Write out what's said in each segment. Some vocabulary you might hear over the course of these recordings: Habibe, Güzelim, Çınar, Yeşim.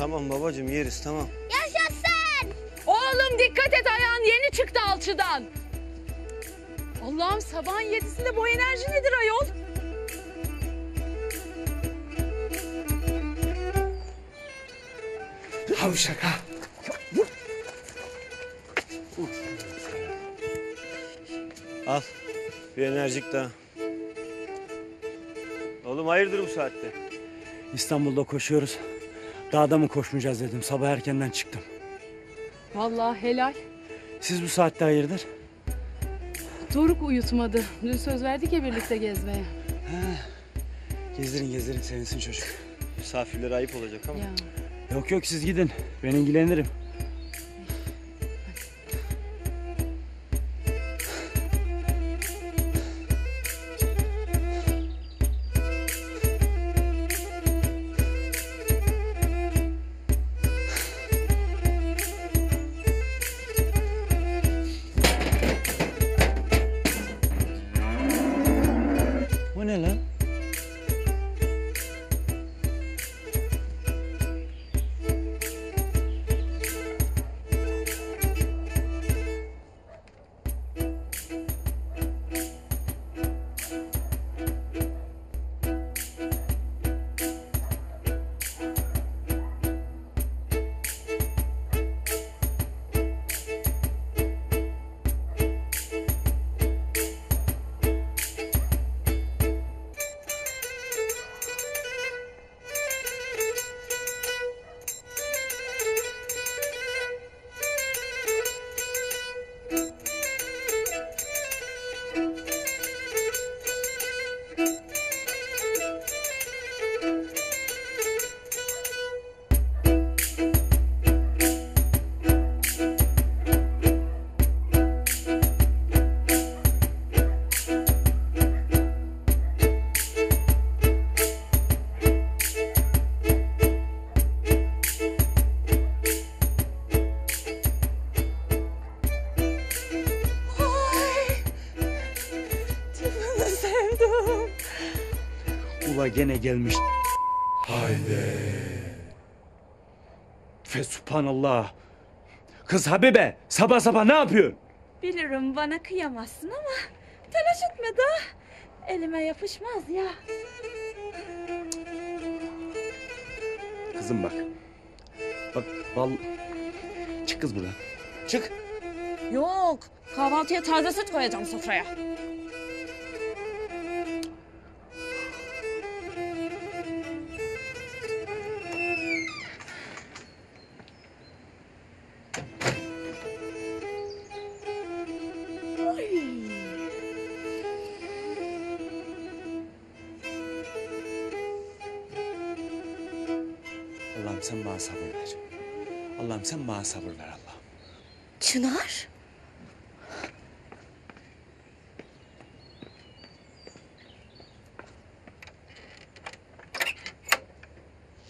Tamam babacığım, yeriz, tamam. Yaşasın! Oğlum dikkat et, ayağın yeni çıktı alçıdan. Allah'ım, sabahın 7'sinde bu enerji nedir ayol? Havşak ha! Al, bir enerjik daha. Oğlum hayırdır bu saatte? İstanbul'da koşuyoruz. Dağda mı koşmayacağız dedim. Sabah erkenden çıktım. Vallahi helal. Siz bu saatte hayırdır? Doruk uyutmadı. Dün söz verdik ya birlikte gezmeye. Ha. Gezdirin gezdirin, sevinsin çocuk. Misafirlere ayıp olacak ama. Ya. Yok yok, siz gidin. Ben ilgilenirim. Gene gelmiş. Haydi. Fesubhanallah. Kız Habibe, sabah sabah ne yapıyorsun? Bilirim bana kıyamazsın ama telaş etme daha. Elime yapışmaz ya. Kızım bak. Bak bal. Çık kız buradan. Çık. Yok. Kahvaltıya taze süt koyacağım sofraya. Allah'ım sen bana sabır ver. Allah'ım sen bana sabır ver Allah'ım. Çınar.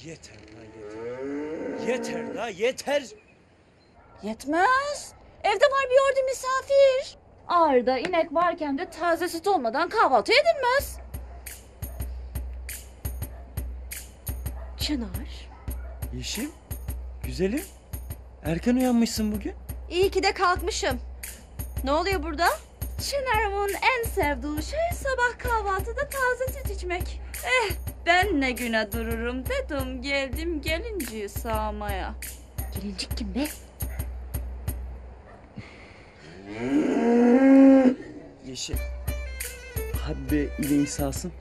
Yeter la yeter. Yeter la yeter. Yetmez. Evde var bir ordu misafir. Ağırda inek varken de taze süt olmadan kahvaltı edilmez. Çınar. Yeşim, güzelim. Erken uyanmışsın bugün. İyi ki de kalkmışım. Ne oluyor burada? Çınar'ımın en sevdiği şey sabah kahvaltıda taze süt içmek. Ben ne güne dururum dedim, geldim gelinciyi sağmaya. Gelincik kim be? Yeşim, Habibe ile İsa'sın.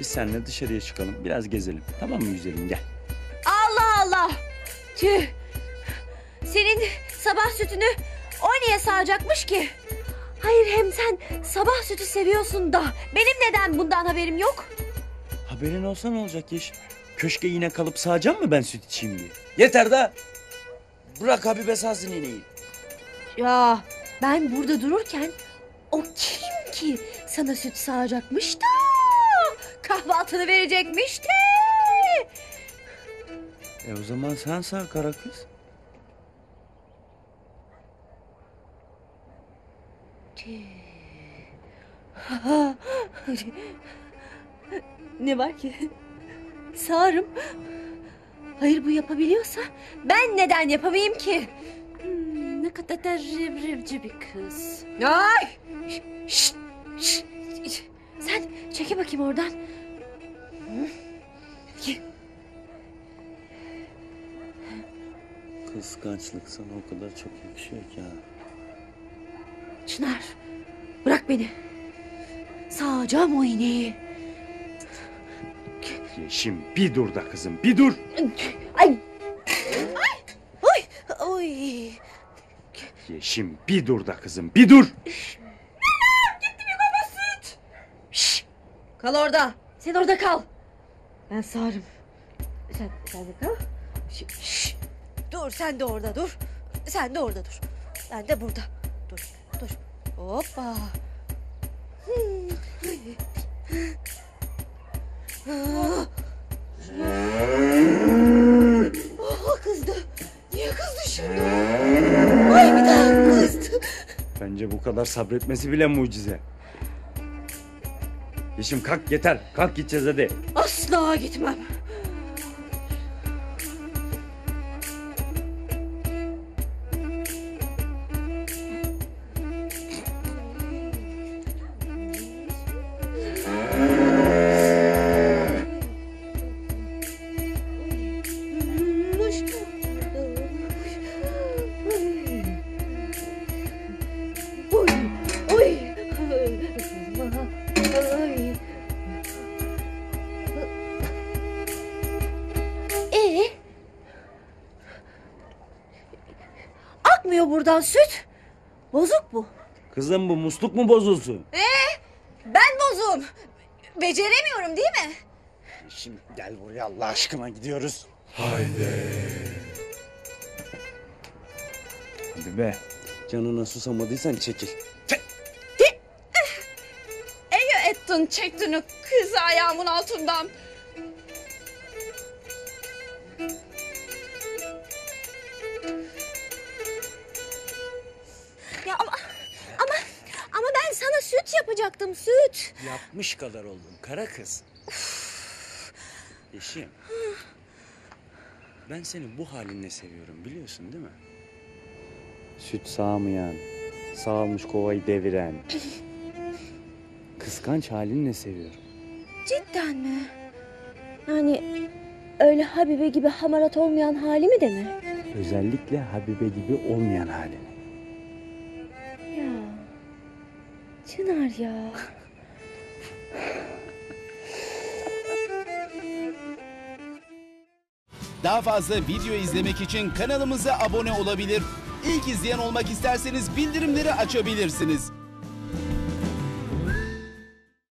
Biz seninle dışarıya çıkalım, biraz gezelim. Tamam mı güzelim, gel. Allah! Tüh! Senin sabah sütünü o niye sağacakmış ki? Hayır, hem sen sabah sütü seviyorsun da benim neden bundan haberim yok? Haberin olsa ne olacak Yeşim? Köşke yine kalıp sağacağım mı ben süt içeyim diye? Yeter da! Bırak Habibe sağsın ineği. Ya ben burada dururken o kim ki sana süt sağacakmış da kahvaltını verecekmiş de. O zaman sen sağ kara kız. Ne var ki? Sağırım. Hayır, bu yapabiliyorsa ben neden yapamayayım ki? Ne kadar da revci bir kız. Ay! Şşt. Sen çeki bakayım oradan. Kıskançlık sana o kadar çok yakışıyor ki ha. Çınar, bırak beni. Sağacağım o iğneyi. Yeşim, bir dur da kızım, bir dur. Ay! Ay! Oy! Yeşim, bir dur da kızım, bir dur. Bela! Gitti bir kova süt. Şşş! Kal orada. Sen orada kal. Ben sağarım. Sen de kal. Şşş! Dur, sen de orada dur. Sen de orada dur. Ben de burada. Dur. Hoppa. Kızdı. Niye kızdı şimdi? Ay, bir daha kızdı. Bence bu kadar sabretmesi bile mucize. Yeşim, kalk yeter. Kalk, gideceğiz hadi. Asla gitmem. Buradan süt. Bozuk bu. Kızım, bu musluk mu bozulsun? Ben bozuğum. Beceremiyorum değil mi? Şimdi gel buraya, Allah aşkına gidiyoruz. Hadi be. Canına susamadıysan çekil. Eyo ettin, çektin o kızı ayağımın altından. Ama ben sana süt yapacaktım, süt. Yapmış kadar oldum kara kız. Yeşim, ben seni bu halinle seviyorum, biliyorsun değil mi? Süt sağmayan, sağılmış kovayı deviren, kıskanç halinle seviyorum. Cidden mi? Yani öyle Habibe gibi hamarat olmayan hali mi demek? Özellikle Habibe gibi olmayan halini. Çınar ya. Daha fazla video izlemek için kanalımıza abone olabilir. İlk izleyen olmak isterseniz bildirimleri açabilirsiniz.